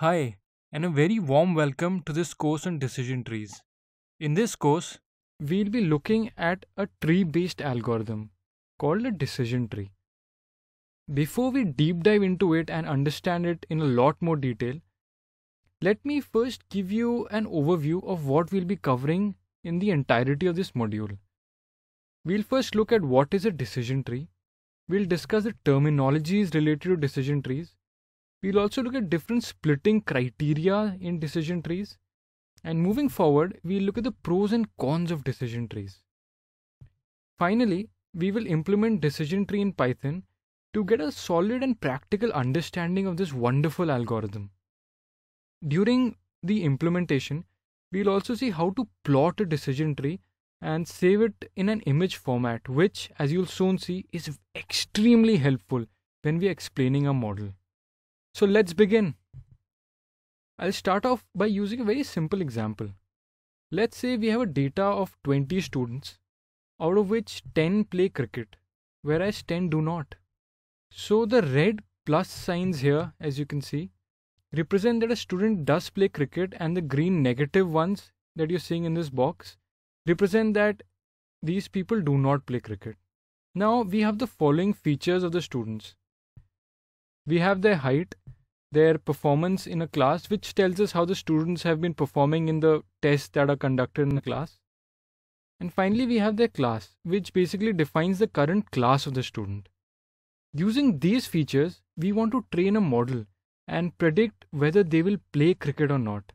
Hi, and a very warm welcome to this course on decision trees. In this course, we'll be looking at a tree-based algorithm called a decision tree. Before we deep dive into it and understand it in a lot more detail, let me first give you an overview of what we'll be covering in the entirety of this module. We'll first look at what is a decision tree. We'll discuss the terminologies related to decision trees. We'll also look at different splitting criteria in decision trees. And moving forward, we'll look at the pros and cons of decision trees. Finally, we will implement decision tree in Python to get a solid and practical understanding of this wonderful algorithm. During the implementation, we'll also see how to plot a decision tree and save it in an image format, which, as you'll soon see, is extremely helpful when we're explaining our model. So let's begin. I'll start off by using a very simple example. Let's say we have a data of 20 students, out of which 10 play cricket, whereas 10 do not. So the red plus signs here, as you can see, represent that a student does play cricket, and the green negative ones that you're seeing in this box represent that these people do not play cricket. Now we have the following features of the students. We have their height, their performance in a class, which tells us how the students have been performing in the tests that are conducted in the class. And finally, we have their class, which basically defines the current class of the student. Using these features, we want to train a model and predict whether they will play cricket or not.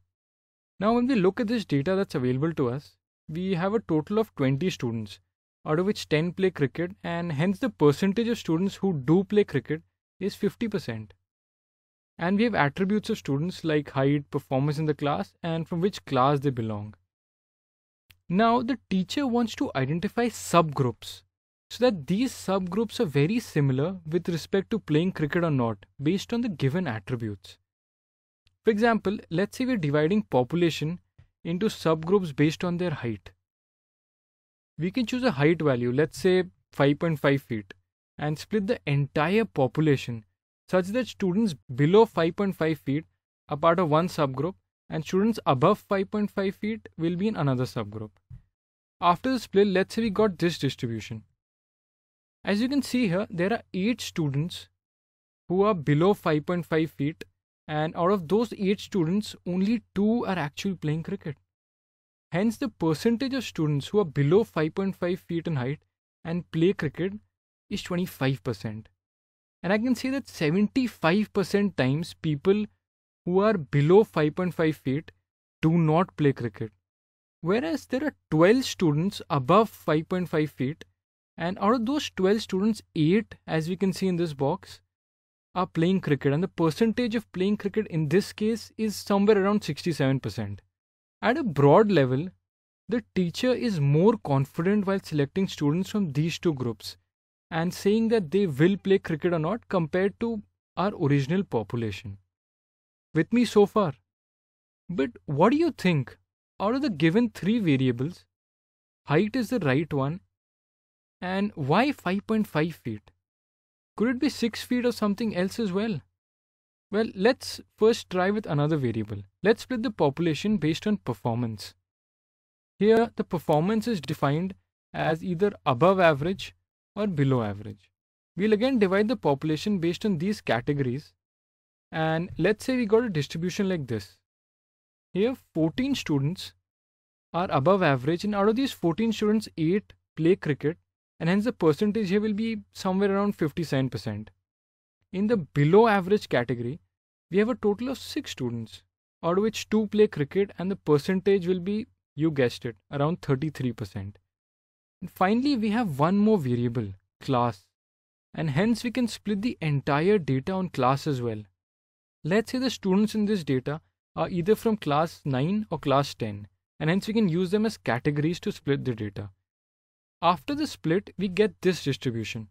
Now, when we look at this data that's available to us, we have a total of 20 students, out of which 10 play cricket, and hence the percentage of students who do play cricket is 50%. And we have attributes of students like height, performance in the class, and from which class they belong. Now, the teacher wants to identify subgroups, so that these subgroups are very similar with respect to playing cricket or not, based on the given attributes. For example, let's say we're dividing population into subgroups based on their height. We can choose a height value, let's say 5.5 feet, and split the entire population such that students below 5.5 feet are part of one subgroup and students above 5.5 feet will be in another subgroup. After the split, let's say we got this distribution. As you can see here, there are 8 students who are below 5.5 feet, and out of those 8 students, only 2 are actually playing cricket. Hence, the percentage of students who are below 5.5 feet in height and play cricket is 25%. And I can say that 75% times people who are below 5.5 feet do not play cricket. Whereas there are 12 students above 5.5 feet, and out of those 12 students, 8, as we can see in this box, are playing cricket, and the percentage of playing cricket in this case is somewhere around 67%. At a broad level, the teacher is more confident while selecting students from these two groups and saying that they will play cricket or not compared to our original population. With me so far? But what do you think? Out of the given 3 variables, height is the right one, and why 5.5 feet? Could it be 6 feet or something else as well? Well, let's first try with another variable. Let's split the population based on performance. Here, the performance is defined as either above average or below average. We'll again divide the population based on these categories. And let's say we got a distribution like this. Here, 14 students are above average, and out of these 14 students, 8 play cricket. And hence the percentage here will be somewhere around 57%. In the below average category, we have a total of 6 students, out of which 2 play cricket, and the percentage will be, you guessed it, around 33%. And finally, we have one more variable, class, and hence we can split the entire data on class as well. Let's say the students in this data are either from class 9 or class 10, and hence we can use them as categories to split the data. After the split, we get this distribution.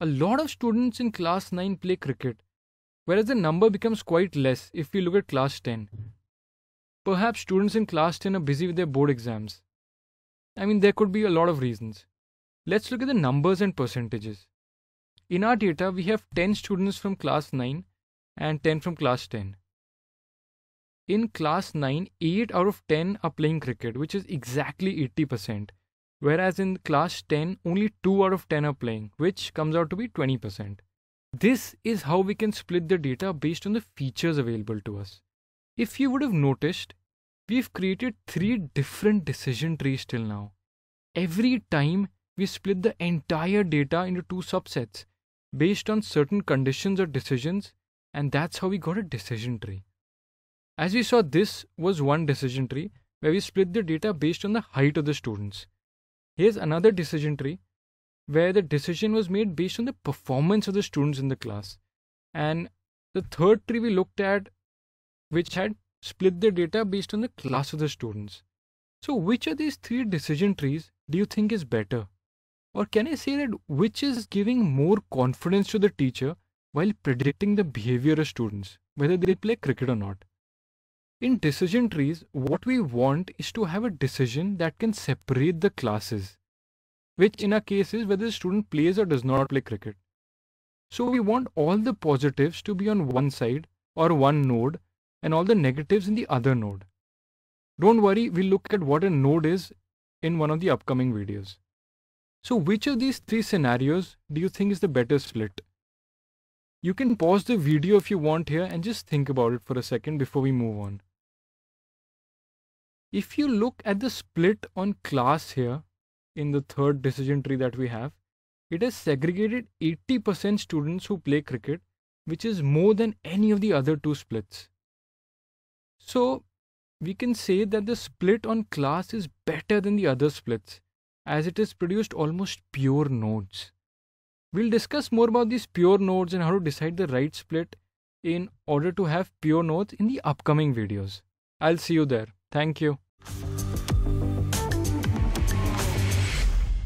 A lot of students in class 9 play cricket, whereas the number becomes quite less if we look at class 10. Perhaps students in class 10 are busy with their board exams. I mean, there could be a lot of reasons. Let's look at the numbers and percentages. In our data, we have 10 students from class 9 and 10 from class 10. in class 9, 8 out of 10 are playing cricket, which is exactly 80%. Whereas in class 10, only 2 out of 10 are playing, which comes out to be 20%. This is how we can split the data based on the features available to us. If you would have noticed, we've created 3 different decision trees till now. Every time we split the entire data into 2 subsets based on certain conditions or decisions, and that's how we got a decision tree. As we saw, this was one decision tree where we split the data based on the height of the students. Here's another decision tree where the decision was made based on the performance of the students in the class. And the third tree we looked at, which had split the data based on the class of the students. So which of these 3 decision trees do you think is better? Or can I say that which is giving more confidence to the teacher while predicting the behavior of students, whether they play cricket or not? In decision trees, what we want is to have a decision that can separate the classes, which in our case is whether the student plays or does not play cricket. So we want all the positives to be on one side or one node and all the negatives in the other node. Don't worry, we'll look at what a node is in one of the upcoming videos. So which of these 3 scenarios do you think is the better split? You can pause the video if you want here and just think about it for a second before we move on. If you look at the split on class here in the 3rd decision tree that we have, it has segregated 80% students who play cricket, which is more than any of the other 2 splits. So we can say that the split on class is better than the other splits as it has produced almost pure nodes. We'll discuss more about these pure nodes and how to decide the right split in order to have pure nodes in the upcoming videos. I'll see you there. Thank you.